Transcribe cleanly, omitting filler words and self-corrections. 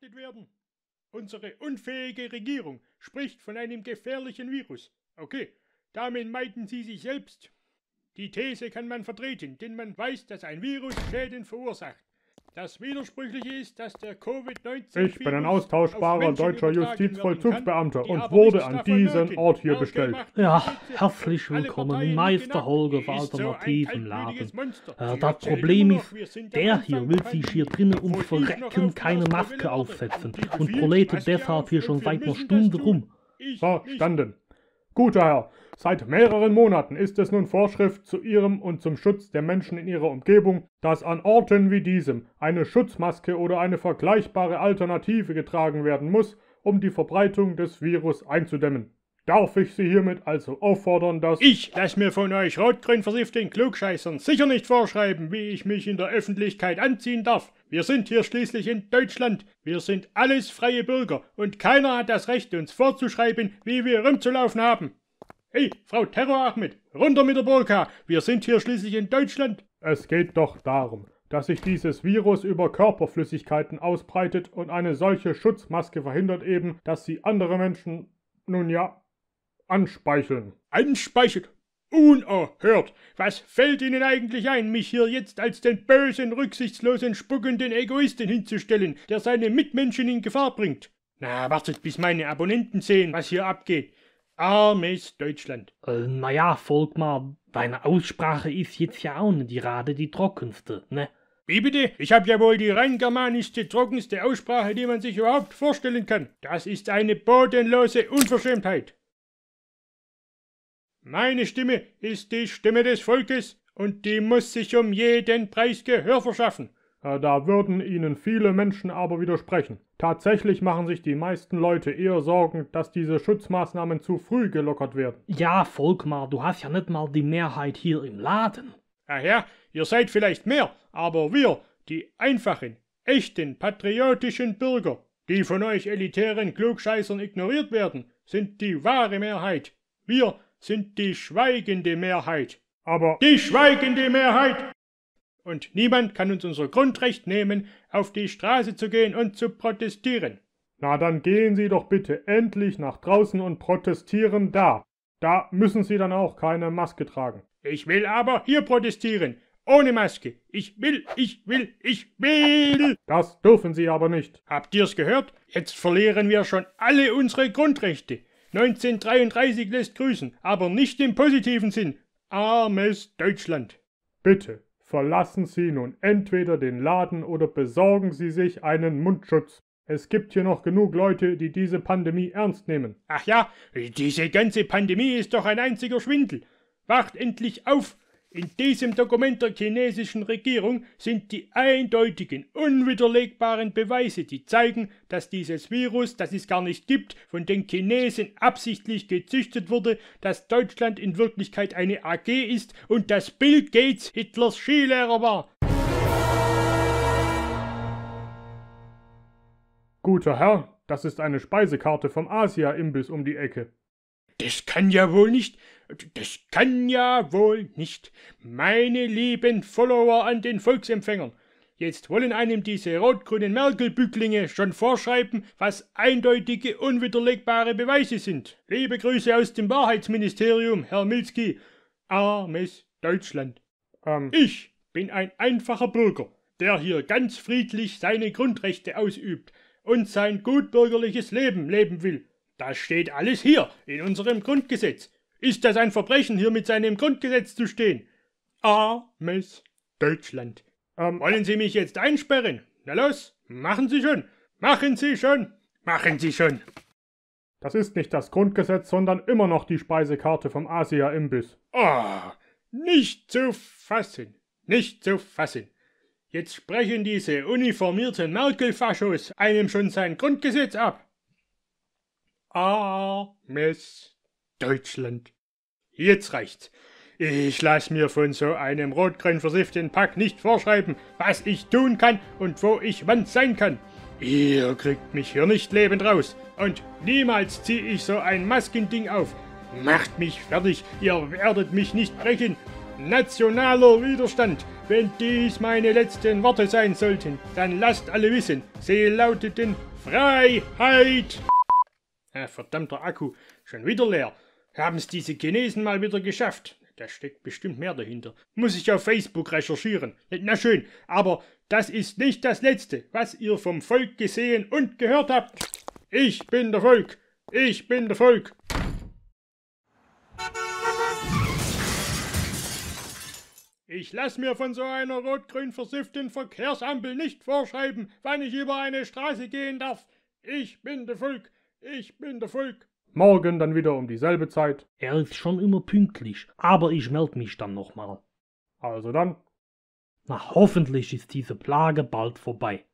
beachtet werden. Unsere unfähige Regierung spricht von einem gefährlichen Virus. Okay, damit meiden sie sich selbst. Die These kann man vertreten, denn man weiß, dass ein Virus Schäden verursacht. Das Widersprüchliche ist, dass der Covid-19-Virus. Ich bin ein austauschbarer deutscher Justizvollzugsbeamter und wurde an diesen Ort hier bestellt. Ja, herzlich willkommen im Meisterholger für alternativen Laden. Das Problem ist, der hier will sich hier drinnen Verrecken keine Maske aufsetzen und proletet deshalb hier schon seit einer Stunde rum. Verstanden. Guter Herr, seit mehreren Monaten ist es nun Vorschrift zu Ihrem und zum Schutz der Menschen in Ihrer Umgebung, dass an Orten wie diesem eine Schutzmaske oder eine vergleichbare Alternative getragen werden muss, um die Verbreitung des Virus einzudämmen. Darf ich Sie hiermit also auffordern, dass... Ich lasse mir von euch rot-grün versifften Klugscheißern sicher nicht vorschreiben, wie ich mich in der Öffentlichkeit anziehen darf. Wir sind hier schließlich in Deutschland. Wir sind alles freie Bürger und keiner hat das Recht, uns vorzuschreiben, wie wir rumzulaufen haben. Hey, Frau Terror Ahmed, runter mit der Burka. Wir sind hier schließlich in Deutschland. Es geht doch darum, dass sich dieses Virus über Körperflüssigkeiten ausbreitet und eine solche Schutzmaske verhindert eben, dass sie andere Menschen, nun ja, anspeicheln. Anspeicheln? Unerhört! Was fällt Ihnen eigentlich ein, mich hier jetzt als den bösen, rücksichtslosen, spuckenden Egoisten hinzustellen, der seine Mitmenschen in Gefahr bringt? Na, wartet, bis meine Abonnenten sehen, was hier abgeht. Armes Deutschland. Naja, Volkmar, deine Aussprache ist jetzt ja auch nicht gerade die trockenste, ne? Wie bitte? Ich habe ja wohl die rein germanischste, trockenste Aussprache, die man sich überhaupt vorstellen kann. Das ist eine bodenlose Unverschämtheit. Meine Stimme ist die Stimme des Volkes und die muss sich um jeden Preis Gehör verschaffen. Da würden Ihnen viele Menschen aber widersprechen. Tatsächlich machen sich die meisten Leute eher Sorgen, dass diese Schutzmaßnahmen zu früh gelockert werden. Ja, Volkmar, du hast ja nicht mal die Mehrheit hier im Laden. Ach ja, ihr seid vielleicht mehr, aber wir, die einfachen, echten, patriotischen Bürger, die von euch elitären Klugscheißern ignoriert werden, sind die wahre Mehrheit. Wir sind die schweigende Mehrheit. Aber die schweigende Mehrheit! Und niemand kann uns unser Grundrecht nehmen, auf die Straße zu gehen und zu protestieren. Na, dann gehen Sie doch bitte endlich nach draußen und protestieren da. Da müssen Sie dann auch keine Maske tragen. Ich will aber hier protestieren, ohne Maske. Ich will, ich will, ich will! Das dürfen Sie aber nicht. Habt ihr's gehört? Jetzt verlieren wir schon alle unsere Grundrechte. 1933 lässt grüßen, aber nicht im positiven Sinn. Armes Deutschland. Bitte verlassen Sie nun entweder den Laden oder besorgen Sie sich einen Mundschutz. Es gibt hier noch genug Leute, die diese Pandemie ernst nehmen. Ach ja, diese ganze Pandemie ist doch ein einziger Schwindel. Wacht endlich auf! In diesem Dokument der chinesischen Regierung sind die eindeutigen, unwiderlegbaren Beweise, die zeigen, dass dieses Virus, das es gar nicht gibt, von den Chinesen absichtlich gezüchtet wurde, dass Deutschland in Wirklichkeit eine AG ist und dass Bill Gates Hitlers Skilehrer war. Guter Herr, das ist eine Speisekarte vom Asia-Imbiss um die Ecke. Das kann ja wohl nicht, das kann ja wohl nicht, meine lieben Follower an den Volksempfängern. Jetzt wollen einem diese rot-grünen Merkel-Bücklinge schon vorschreiben, was eindeutige, unwiderlegbare Beweise sind. Liebe Grüße aus dem Wahrheitsministerium, Herr Milski. Armes Deutschland. Ich bin ein einfacher Bürger, der hier ganz friedlich seine Grundrechte ausübt und sein gutbürgerliches Leben leben will. Das steht alles hier, in unserem Grundgesetz. Ist das ein Verbrechen, hier mit seinem Grundgesetz zu stehen? Armes Deutschland. Wollen Sie mich jetzt einsperren? Na los, machen Sie schon! Machen Sie schon! Machen Sie schon! Das ist nicht das Grundgesetz, sondern immer noch die Speisekarte vom Asia-Imbiss. Oh, nicht zu fassen! Nicht zu fassen! Jetzt sprechen diese uniformierten Merkel-Faschos einem schon sein Grundgesetz ab. Armes Deutschland. Jetzt reicht's. Ich lasse mir von so einem rot-grün versifften Pack nicht vorschreiben, was ich tun kann und wo ich wann sein kann. Ihr kriegt mich hier nicht lebend raus. Und niemals ziehe ich so ein Maskending auf. Macht mich fertig, ihr werdet mich nicht brechen. Nationaler Widerstand. Wenn dies meine letzten Worte sein sollten, dann lasst alle wissen, sie lauteten Freiheit. Ah, verdammter Akku, schon wieder leer. Haben's diese Chinesen mal wieder geschafft. Da steckt bestimmt mehr dahinter. Muss ich auf Facebook recherchieren. Na schön, aber das ist nicht das Letzte, was ihr vom Volk gesehen und gehört habt. Ich bin der Volk. Ich bin der Volk. Ich lasse mir von so einer rot-grün versifften Verkehrsampel nicht vorschreiben, wann ich über eine Straße gehen darf. Ich bin der Volk. Ich bin der Volk. Morgen dann wieder um dieselbe Zeit. Er ist schon immer pünktlich, aber ich melde mich dann nochmal. Also dann. Na, hoffentlich ist diese Plage bald vorbei.